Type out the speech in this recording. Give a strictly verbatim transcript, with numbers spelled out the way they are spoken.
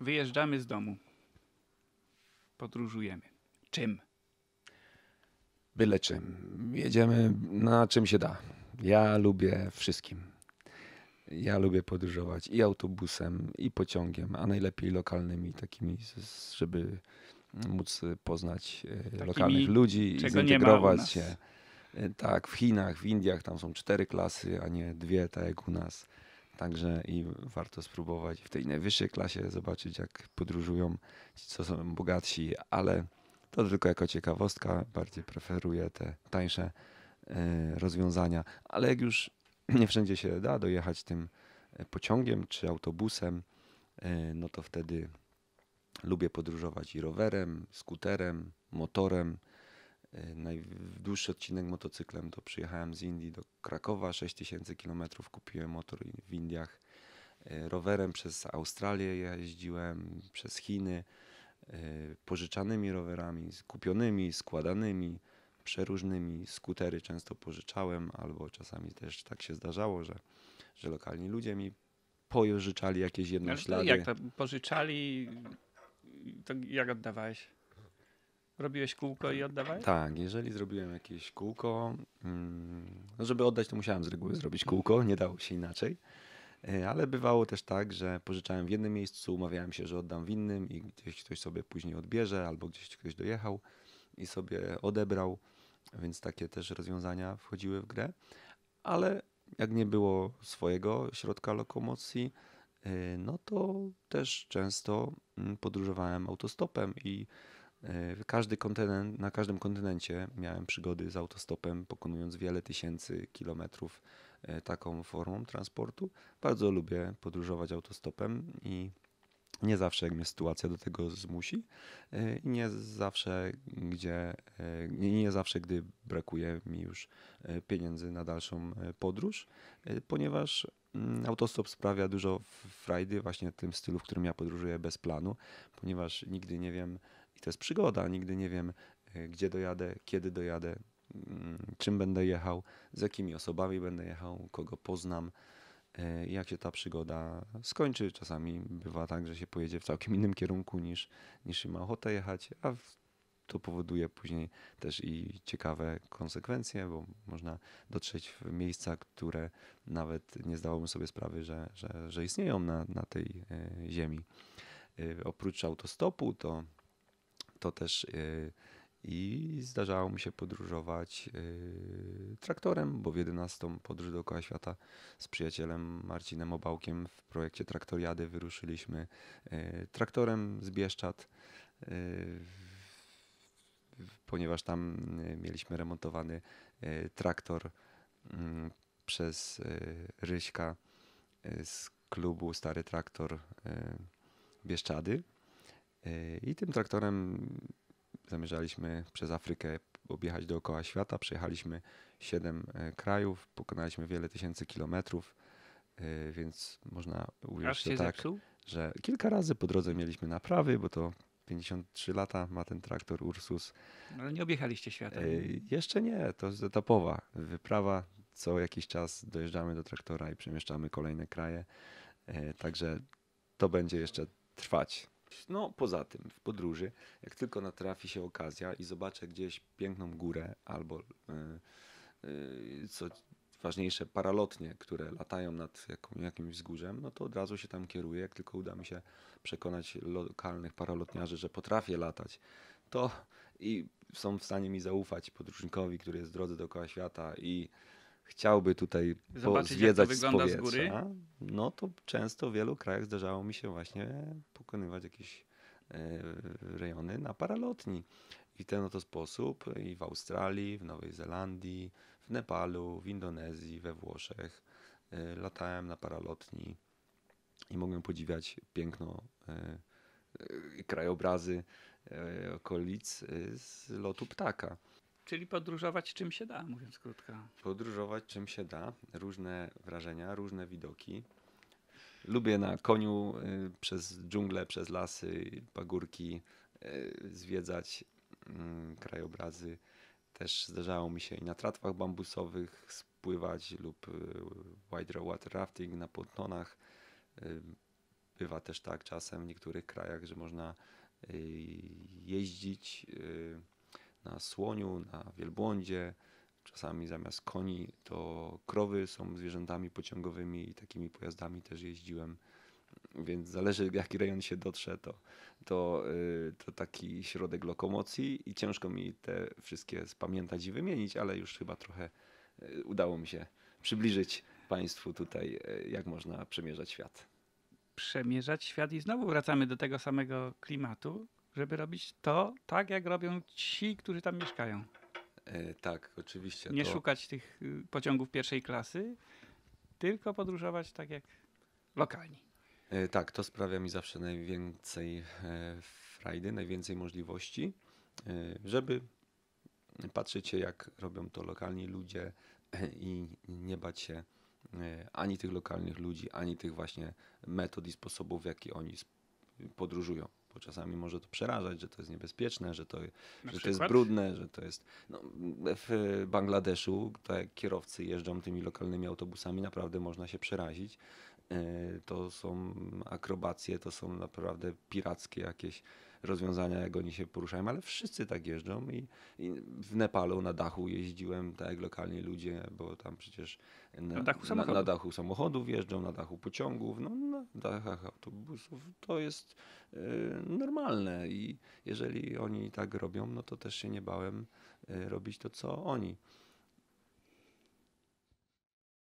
Wyjeżdżamy z domu. Podróżujemy. Czym? Byle czym. Jedziemy na czym się da. Ja lubię wszystkim. Ja lubię podróżować i autobusem, i pociągiem, a najlepiej lokalnymi takimi, żeby móc poznać takimi, lokalnych ludzi i zintegrować się. Tak, w Chinach, w Indiach tam są cztery klasy, a nie dwie, tak jak u nas. Także i warto spróbować w tej najwyższej klasie zobaczyć, jak podróżują ci, co są bogatsi, ale to tylko jako ciekawostka. Bardziej preferuję te tańsze rozwiązania. Ale jak już nie wszędzie się da dojechać tym pociągiem czy autobusem, no to wtedy lubię podróżować i rowerem, skuterem, motorem. Najdłuższy odcinek motocyklem to przyjechałem z Indii do Krakowa, sześć tysięcy kilometrów kupiłem motor w Indiach. Rowerem przez Australię jeździłem, przez Chiny, pożyczanymi rowerami, kupionymi, składanymi, przeróżnymi. Skutery często pożyczałem, albo czasami też tak się zdarzało, że, że lokalni ludzie mi pożyczali jakieś jednoślady. Jak to pożyczali, to jak oddawałeś? Robiłeś kółko i oddawałeś? Tak, jeżeli zrobiłem jakieś kółko, no żeby oddać, to musiałem z reguły zrobić kółko, nie dało się inaczej. Ale bywało też tak, że pożyczałem w jednym miejscu, umawiałem się, że oddam w innym i gdzieś ktoś sobie później odbierze albo gdzieś ktoś dojechał i sobie odebrał, więc takie też rozwiązania wchodziły w grę. Ale jak nie było swojego środka lokomocji, no to też często podróżowałem autostopem i Każdy kontynent, na każdym kontynencie miałem przygody z autostopem, pokonując wiele tysięcy kilometrów taką formą transportu. Bardzo lubię podróżować autostopem i nie zawsze jak mnie sytuacja do tego zmusi i nie zawsze, gdzie, nie zawsze gdy brakuje mi już pieniędzy na dalszą podróż, ponieważ autostop sprawia dużo frajdy właśnie w tym stylu, w którym ja podróżuję bez planu, ponieważ nigdy nie wiem, i to jest przygoda. Nigdy nie wiem, gdzie dojadę, kiedy dojadę, czym będę jechał, z jakimi osobami będę jechał, kogo poznam i jak się ta przygoda skończy. Czasami bywa tak, że się pojedzie w całkiem innym kierunku niż, niż ma ochotę jechać, a to powoduje później też i ciekawe konsekwencje, bo można dotrzeć w miejsca, które nawet nie zdałbym sobie sprawy, że, że, że istnieją na, na tej ziemi. Oprócz autostopu to To też yy, i zdarzało mi się podróżować yy, traktorem, bo w jedenastą podróż dookoła świata z przyjacielem Marcinem Obałkiem w projekcie Traktoriady wyruszyliśmy yy, traktorem z Bieszczad, yy, ponieważ tam yy, mieliśmy remontowany yy, traktor yy, przez yy, Ryśka yy, z klubu Stary Traktor yy, Bieszczady. I tym traktorem zamierzaliśmy przez Afrykę objechać dookoła świata. Przejechaliśmy siedem krajów, pokonaliśmy wiele tysięcy kilometrów, więc można ująć to tak, że kilka razy po drodze mieliśmy naprawy, bo to pięćdziesiąt trzy lata ma ten traktor Ursus. Ale nie objechaliście świata. Jeszcze nie, to jest etapowa wyprawa. Co jakiś czas dojeżdżamy do traktora i przemieszczamy kolejne kraje. Także to będzie jeszcze trwać. No poza tym w podróży, jak tylko natrafi się okazja i zobaczę gdzieś piękną górę albo yy, yy, co ważniejsze paralotnie, które latają nad jaką, jakimś wzgórzem, no to od razu się tam kieruję. Jak tylko uda mi się przekonać lokalnych paralotniarzy, że potrafię latać, to i są w stanie mi zaufać podróżnikowi, który jest w drodze dookoła świata i chciałby tutaj zwiedzać z powietrza, no to często w wielu krajach zdarzało mi się właśnie pokonywać jakieś rejony na paralotni. I w ten oto sposób i w Australii, w Nowej Zelandii, w Nepalu, w Indonezji, we Włoszech latałem na paralotni i mogłem podziwiać piękno i krajobrazy okolic z lotu ptaka. Czyli podróżować czym się da, mówiąc krótko. Podróżować czym się da. Różne wrażenia, różne widoki. Lubię na koniu y, przez dżunglę, przez lasy, pagórki y, zwiedzać y, krajobrazy. Też zdarzało mi się i na tratwach bambusowych spływać lób y, whitewater rafting na pontonach. Y, Bywa też tak czasem w niektórych krajach, że można jeździć na słoniu, na wielbłądzie. Czasami zamiast koni to krowy są zwierzętami pociągowymi i takimi pojazdami też jeździłem. Więc zależy, w jaki rejon się dotrze, to, to, to taki środek lokomocji i ciężko mi te wszystkie spamiętać i wymienić, ale już chyba trochę udało mi się przybliżyć Państwu tutaj, jak można przemierzać świat. Przemierzać świat i znowu wracamy do tego samego klimatu, żeby robić to tak, jak robią ci, którzy tam mieszkają. E, tak, oczywiście. Nie to... szukać tych pociągów pierwszej klasy, tylko podróżować tak, jak lokalni. E, tak, to sprawia mi zawsze najwięcej e, frajdy, najwięcej możliwości, e, żeby patrzeć, jak robią to lokalni ludzie e, i nie bać się ani tych lokalnych ludzi, ani tych właśnie metod i sposobów, w jaki oni podróżują. Bo czasami może to przerażać, że to jest niebezpieczne, że to, że to jest brudne, że to jest... No, w Bangladeszu te kierowcy jeżdżą tymi lokalnymi autobusami, naprawdę można się przerazić. To są akrobacje, to są naprawdę pirackie jakieś rozwiązania, jak oni się poruszają, ale wszyscy tak jeżdżą i, i w Nepalu na dachu jeździłem, tak jak lokalni ludzie, bo tam przecież na, na, dachu, na, na dachu samochodów jeżdżą, na dachu pociągów, no, na dachach autobusów. To jest y, normalne i jeżeli oni tak robią, no to też się nie bałem y, robić to, co oni.